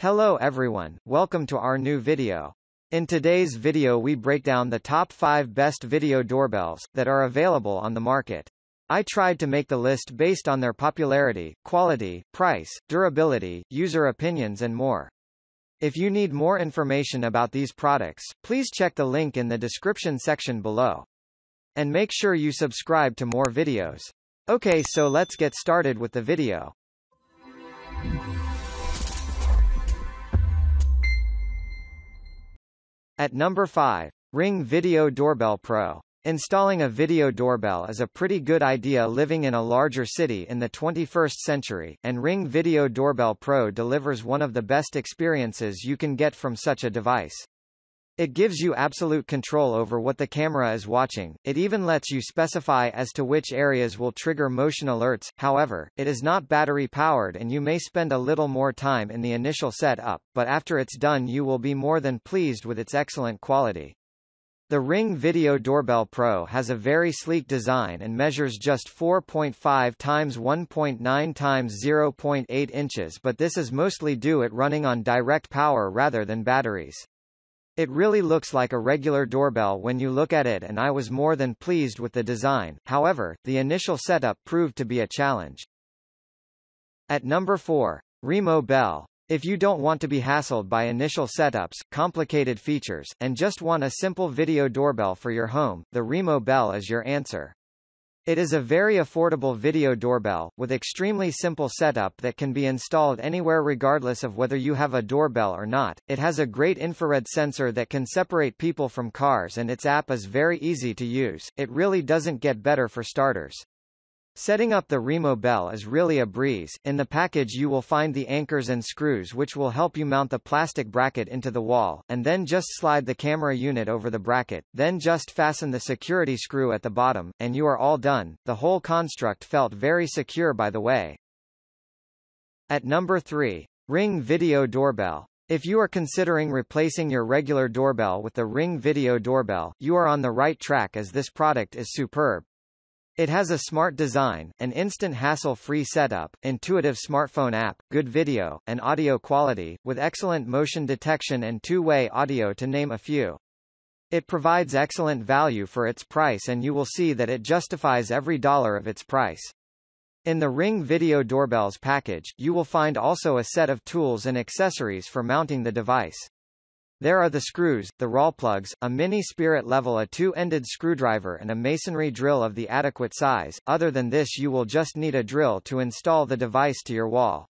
Hello everyone, welcome to our new video. In today's video we break down the top 5 best video doorbells that are available on the market. I tried to make the list based on their popularity, quality, price, durability, user opinions and more. If you need more information about these products, please check the link in the description section below. And make sure you subscribe to more videos. Okay, so let's get started with the video. At number 5. Ring Video Doorbell Pro. Installing a video doorbell is a pretty good idea living in a larger city in the 21st century, and Ring Video Doorbell Pro delivers one of the best experiences you can get from such a device. It gives you absolute control over what the camera is watching. It even lets you specify as to which areas will trigger motion alerts. However, it is not battery powered and you may spend a little more time in the initial setup, but after it's done you will be more than pleased with its excellent quality. The Ring Video Doorbell Pro has a very sleek design and measures just 4.5 × 1.9 × 0.8 inches, but this is mostly due to it running on direct power rather than batteries. It really looks like a regular doorbell when you look at it, and I was more than pleased with the design. However, the initial setup proved to be a challenge. At number 4. RemoBell. If you don't want to be hassled by initial setups, complicated features, and just want a simple video doorbell for your home, the RemoBell is your answer. It is a very affordable video doorbell, with extremely simple setup that can be installed anywhere regardless of whether you have a doorbell or not. It has a great infrared sensor that can separate people from cars and its app is very easy to use. It really doesn't get better for starters. Setting up the RemoBell is really a breeze. In the package you will find the anchors and screws which will help you mount the plastic bracket into the wall, and then just slide the camera unit over the bracket, then just fasten the security screw at the bottom, and you are all done. The whole construct felt very secure by the way. At number 3. Ring Video Doorbell. If you are considering replacing your regular doorbell with the Ring Video Doorbell, you are on the right track as this product is superb. It has a smart design, an instant hassle-free setup, intuitive smartphone app, good video, and audio quality, with excellent motion detection and two-way audio to name a few. It provides excellent value for its price and you will see that it justifies every dollar of its price. In the Ring Video Doorbells package, you will find also a set of tools and accessories for mounting the device. There are the screws, the raw plugs, a mini spirit level, a two-ended screwdriver and a masonry drill of the adequate size. Other than this you will just need a drill to install the device to your wall.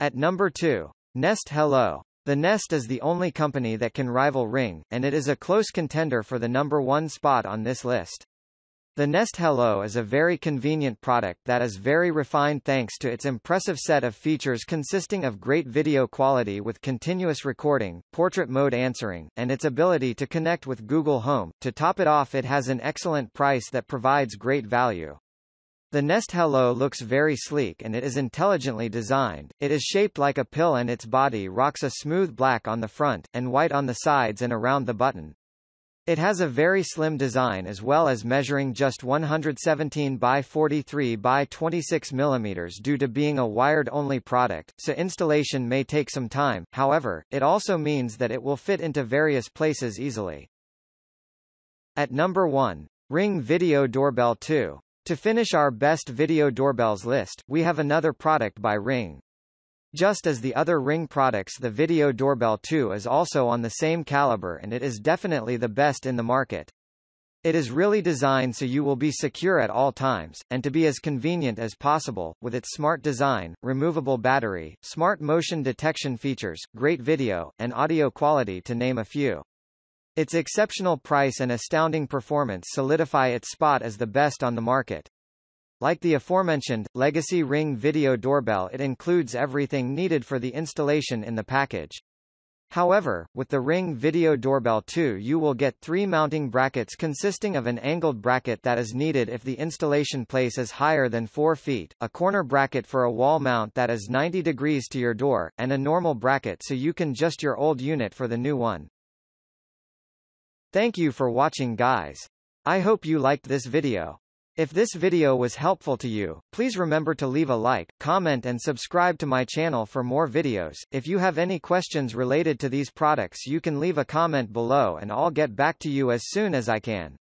At number 2. Nest Hello. The Nest is the only company that can rival Ring, and it is a close contender for the number 1 spot on this list. The Nest Hello is a very convenient product that is very refined thanks to its impressive set of features consisting of great video quality with continuous recording, portrait mode answering, and its ability to connect with Google Home. To top it off, it has an excellent price that provides great value. The Nest Hello looks very sleek and it is intelligently designed. It is shaped like a pill and its body rocks a smooth black on the front, and white on the sides and around the button. It has a very slim design as well as measuring just 117 × 43 × 26 mm due to being a wired-only product, so installation may take some time. However, it also means that it will fit into various places easily. At number 1. Ring Video Doorbell 2. To finish our best video doorbells list, we have another product by Ring. Just as the other Ring products, the Video Doorbell 2 is also on the same caliber and it is definitely the best in the market. It is really designed so you will be secure at all times, and to be as convenient as possible, with its smart design, removable battery, smart motion detection features, great video, and audio quality to name a few. Its exceptional price and astounding performance solidify its spot as the best on the market. Like the aforementioned legacy Ring Video Doorbell, it includes everything needed for the installation in the package. However, with the Ring Video Doorbell 2 you will get 3 mounting brackets consisting of an angled bracket that is needed if the installation place is higher than 4 feet, a corner bracket for a wall mount that is 90 degrees to your door, and a normal bracket so you can adjust your old unit for the new one. Thank you for watching guys. I hope you liked this video. If this video was helpful to you, please remember to leave a like, comment and subscribe to my channel for more videos. If you have any questions related to these products, you can leave a comment below and I'll get back to you as soon as I can.